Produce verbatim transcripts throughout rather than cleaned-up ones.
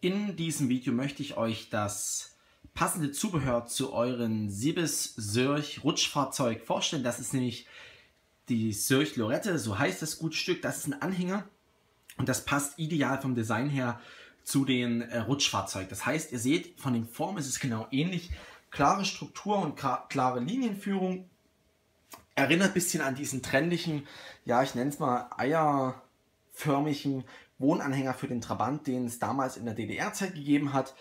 In diesem Video möchte ich euch das passende Zubehör zu euren Sibis Sirch Rutschfahrzeug vorstellen. Das ist nämlich die Sirch Lorette, so heißt das gute Stück. Das ist ein Anhänger und das passt ideal vom Design her zu den Rutschfahrzeug. Das heißt, ihr seht, von den Formen ist es genau ähnlich. Klare Struktur und klare Linienführung. Erinnert ein bisschen an diesen trendlichen, ja, ich nenne es mal eierförmigen Wohnanhänger für den Trabant, den es damals in der D D R-Zeit gegeben hat.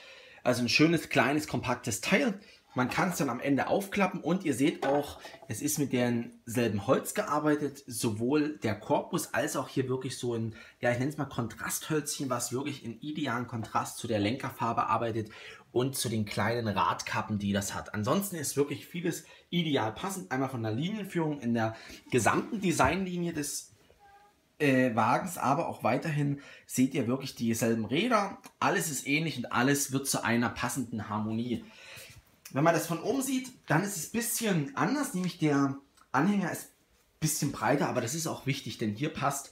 Also ein schönes, kleines, kompaktes Teil. Man kann es dann am Ende aufklappen und ihr seht auch, es ist mit demselben Holz gearbeitet, sowohl der Korpus als auch hier wirklich so ein, ja, ich nenne es mal Kontrasthölzchen, was wirklich in idealen Kontrast zu der Lenkerfarbe arbeitet und zu den kleinen Radkappen, die das hat. Ansonsten ist wirklich vieles ideal passend, einmal von der Linienführung in der gesamten Designlinie des äh, Wagens, aber auch weiterhin seht ihr wirklich dieselben Räder, alles ist ähnlich und alles wird zu einer passenden Harmonie. Wenn man das von oben sieht, dann ist es ein bisschen anders, nämlich der Anhänger ist ein bisschen breiter, aber das ist auch wichtig, denn hier passt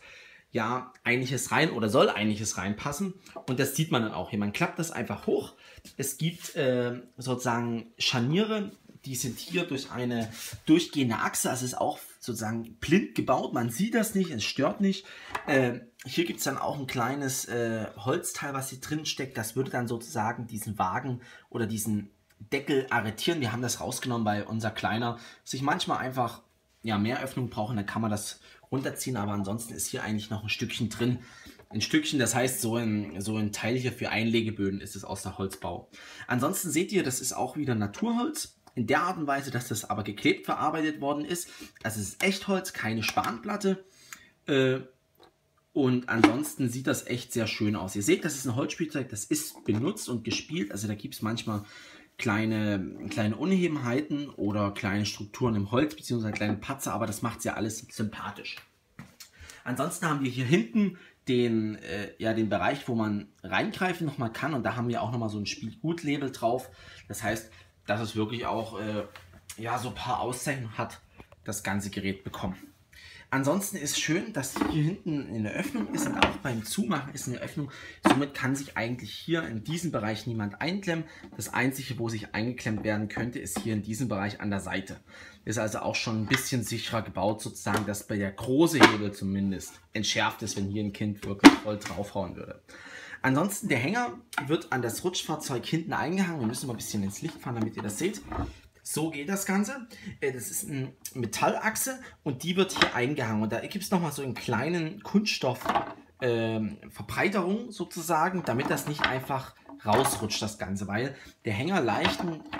ja einiges rein oder soll einiges reinpassen und das sieht man dann auch hier. Man klappt das einfach hoch. Es gibt äh, sozusagen Scharniere, die sind hier durch eine durchgehende Achse, also es ist auch sozusagen blind gebaut, man sieht das nicht, es stört nicht. Äh, hier gibt es dann auch ein kleines äh, Holzteil, was hier drin steckt, das würde dann sozusagen diesen Wagen oder diesen Deckel arretieren. Wir haben das rausgenommen, weil unser Kleiner sich manchmal einfach ja, mehr Öffnung braucht und dann kann man das runterziehen, aber ansonsten ist hier eigentlich noch ein Stückchen drin. Ein Stückchen, das heißt so ein, so ein Teil hier für Einlegeböden ist es aus der Holzbau. Ansonsten seht ihr, das ist auch wieder Naturholz, in der Art und Weise, dass das aber geklebt verarbeitet worden ist. Das ist Echtholz, keine Spanplatte. Äh, Und ansonsten sieht das echt sehr schön aus. Ihr seht, das ist ein Holzspielzeug, das ist benutzt und gespielt. Also da gibt es manchmal kleine, kleine Unebenheiten oder kleine Strukturen im Holz bzw. kleine Patzer, aber das macht es ja alles sympathisch. Ansonsten haben wir hier hinten den, äh, ja, den Bereich, wo man reingreifen nochmal kann. Und da haben wir auch nochmal so ein Spielgut-Label drauf. Das heißt, dass es wirklich auch äh, ja, so ein paar Auszeichnungen hat, das ganze Gerät bekommen. Ansonsten ist schön, dass hier hinten eine Öffnung ist und auch beim Zumachen ist eine Öffnung. Somit kann sich eigentlich hier in diesem Bereich niemand einklemmen. Das Einzige, wo sich eingeklemmt werden könnte, ist hier in diesem Bereich an der Seite. Ist also auch schon ein bisschen sicherer gebaut sozusagen, dass bei der große Hebel zumindest entschärft ist, wenn hier ein Kind wirklich voll draufhauen würde. Ansonsten der Hänger wird an das Rutschfahrzeug hinten eingehangen. Wir müssen mal ein bisschen ins Licht fahren, damit ihr das seht. So geht das Ganze. Das ist eine Metallachse und die wird hier eingehangen. Und da gibt es nochmal so einen kleinen Kunststoffverbreiterung äh, sozusagen, damit das nicht einfach rausrutscht, das Ganze. Weil der Hänger leicht,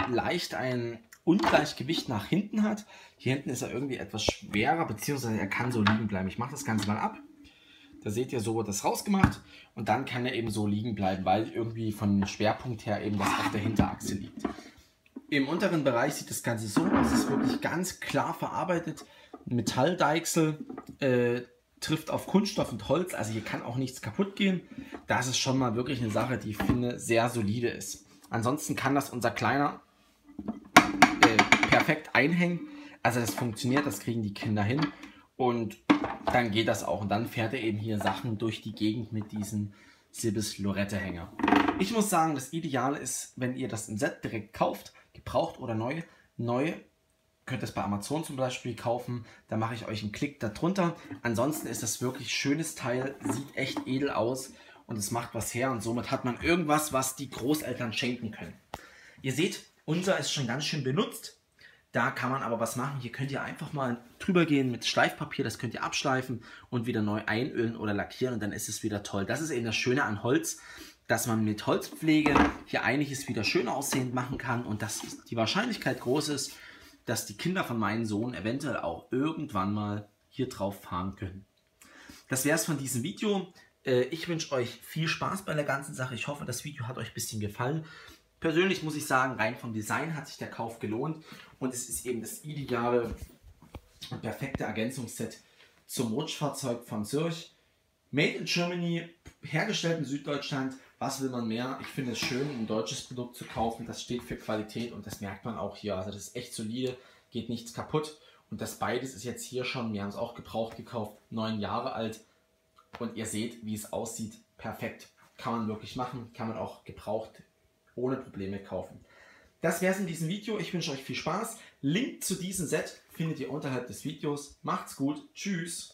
leicht ein Ungleichgewicht nach hinten hat. Hier hinten ist er irgendwie etwas schwerer, beziehungsweise er kann so liegen bleiben. Ich mache das Ganze mal ab. Da seht ihr, so wird das rausgemacht und dann kann er eben so liegen bleiben, weil irgendwie von dem Schwerpunkt her eben was auf der Hinterachse liegt. Im unteren Bereich sieht das Ganze so aus, es ist wirklich ganz klar verarbeitet. Metalldeichsel äh, trifft auf Kunststoff und Holz, also hier kann auch nichts kaputt gehen. Das ist schon mal wirklich eine Sache, die ich finde sehr solide ist. Ansonsten kann das unser Kleiner äh, perfekt einhängen, also das funktioniert, das kriegen die Kinder hin und dann geht das auch. Und dann fährt er eben hier Sachen durch die Gegend mit diesen Sibis Lorette Hänger. Ich muss sagen, das Ideale ist, wenn ihr das im Set direkt kauft, gebraucht oder neu. Neu könnt ihr es bei Amazon zum Beispiel kaufen. Da mache ich euch einen Klick darunter. Ansonsten ist das wirklich ein schönes Teil, sieht echt edel aus und es macht was her. Und somit hat man irgendwas, was die Großeltern schenken können. Ihr seht, unser ist schon ganz schön benutzt. Da kann man aber was machen. Hier könnt ihr einfach mal drüber gehen mit Schleifpapier. Das könnt ihr abschleifen und wieder neu einölen oder lackieren. Und dann ist es wieder toll. Das ist eben das Schöne an Holz, dass man mit Holzpflege hier einiges wieder schön aussehend machen kann und dass die Wahrscheinlichkeit groß ist, dass die Kinder von meinem Sohn eventuell auch irgendwann mal hier drauf fahren können. Das wäre es von diesem Video. Ich wünsche euch viel Spaß bei der ganzen Sache. Ich hoffe, das Video hat euch ein bisschen gefallen. Persönlich muss ich sagen, rein vom Design hat sich der Kauf gelohnt und es ist eben das ideale und perfekte Ergänzungsset zum Rutschfahrzeug von Sirch. Made in Germany, hergestellt in Süddeutschland. Was will man mehr? Ich finde es schön, ein deutsches Produkt zu kaufen. Das steht für Qualität und das merkt man auch hier. Also das ist echt solide, geht nichts kaputt. Und das beides ist jetzt hier schon, wir haben es auch gebraucht gekauft, neun Jahre alt. Und ihr seht, wie es aussieht. Perfekt. Kann man wirklich machen, kann man auch gebraucht ohne Probleme kaufen. Das wäre es in diesem Video. Ich wünsche euch viel Spaß. Link zu diesem Set findet ihr unterhalb des Videos. Macht's gut. Tschüss.